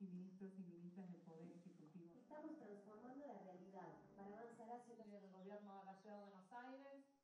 y ministros y ministras del Poder Ejecutivo. Estamos transformando la realidad para avanzar hacia el gobierno de la Ciudad de Buenos Aires.